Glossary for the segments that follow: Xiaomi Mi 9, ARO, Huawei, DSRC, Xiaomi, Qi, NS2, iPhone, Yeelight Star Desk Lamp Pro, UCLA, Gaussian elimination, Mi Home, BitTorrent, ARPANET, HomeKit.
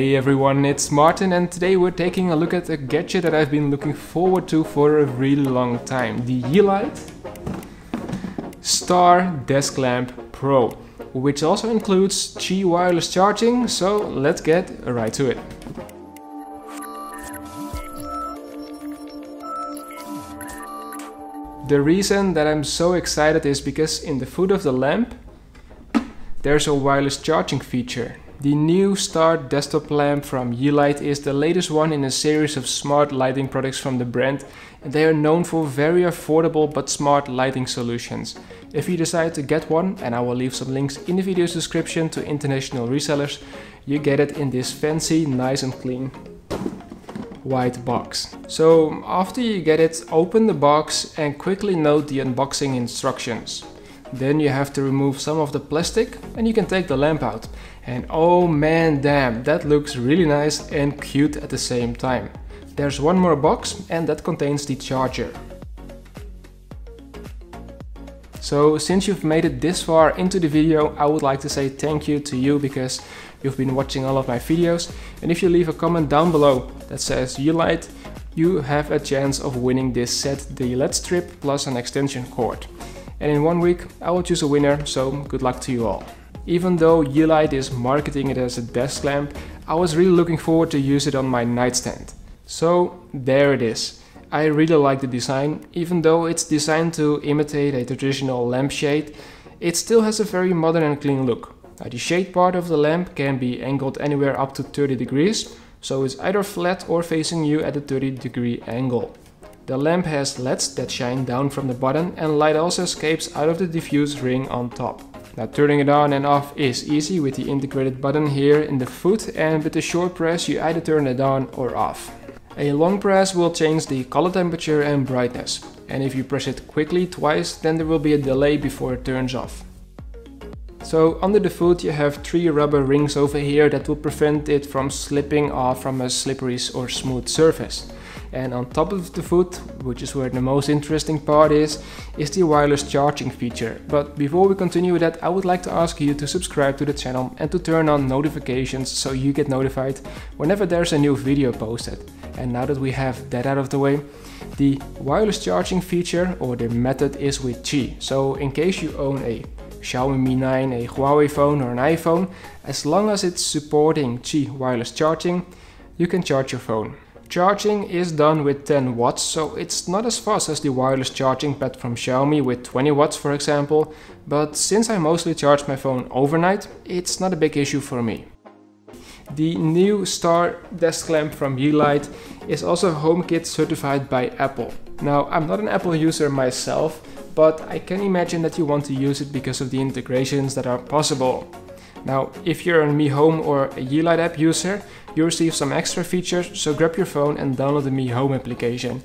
Hey everyone, it's Martin and today we're taking a look at a gadget that I've been looking forward to for a really long time. The Yeelight Star Desk Lamp Pro, which also includes Qi wireless charging, so let's get right to it. The reason that I'm so excited is because in the foot of the lamp there's a wireless charging feature. The new Star desktop lamp from Yeelight is the latest one in a series of smart lighting products from the brand, and they are known for very affordable but smart lighting solutions. If you decide to get one, and I will leave some links in the video's description to international resellers, you get it in this fancy, nice and clean white box. So after you get it, open the box and quickly note the unboxing instructions. Then you have to remove some of the plastic and you can take the lamp out. And oh man damn, that looks really nice and cute at the same time. There's one more box and that contains the charger. So since you've made it this far into the video, I would like to say thank you to you because you've been watching all of my videos. And if you leave a comment down below that says Yeelight, you have a chance of winning this set, the LED strip plus an extension cord. And in 1 week, I will choose a winner, so good luck to you all. Even though Yeelight is marketing it as a desk lamp, I was really looking forward to use it on my nightstand. So there it is. I really like the design. Even though it's designed to imitate a traditional lampshade, it still has a very modern and clean look. Now, the shade part of the lamp can be angled anywhere up to 30 degrees, so it's either flat or facing you at a 30-degree angle. The lamp has LEDs that shine down from the bottom and light also escapes out of the diffuse ring on top. Now turning it on and off is easy with the integrated button here in the foot, and with a short press you either turn it on or off. A long press will change the color temperature and brightness, and if you press it quickly twice then there will be a delay before it turns off. So under the foot you have 3 rubber rings over here that will prevent it from slipping off from a slippery or smooth surface. And on top of the foot, which is where the most interesting part is the wireless charging feature. But before we continue with that, I would like to ask you to subscribe to the channel and to turn on notifications so you get notified whenever there's a new video posted. And now that we have that out of the way, the wireless charging feature or the method is with Qi. So in case you own a Xiaomi Mi 9, a Huawei phone or an iPhone, as long as it's supporting Qi wireless charging, you can charge your phone. Charging is done with 10 watts, so it's not as fast as the wireless charging pad from Xiaomi with 20 watts for example, but since I mostly charge my phone overnight, it's not a big issue for me. The new Star desk lamp from Yeelight is also HomeKit certified by Apple. Now, I'm not an Apple user myself, but I can imagine that you want to use it because of the integrations that are possible. Now, if you're a Mi Home or a Yeelight app user, you receive some extra features, so grab your phone and download the Mi Home application.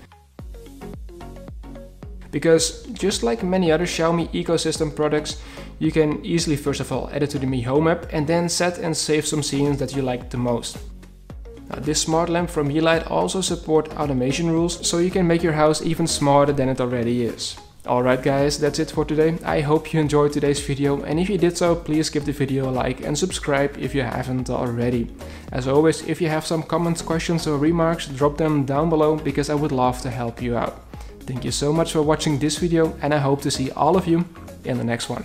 Because just like many other Xiaomi ecosystem products, you can easily first of all add it to the Mi Home app and then set and save some scenes that you like the most. Now, this smart lamp from Yeelight also supports automation rules, so you can make your house even smarter than it already is. Alright guys, that's it for today. I hope you enjoyed today's video, and if you did so, please give the video a like and subscribe if you haven't already. As always, if you have some comments, questions or remarks, drop them down below because I would love to help you out. Thank you so much for watching this video and I hope to see all of you in the next one.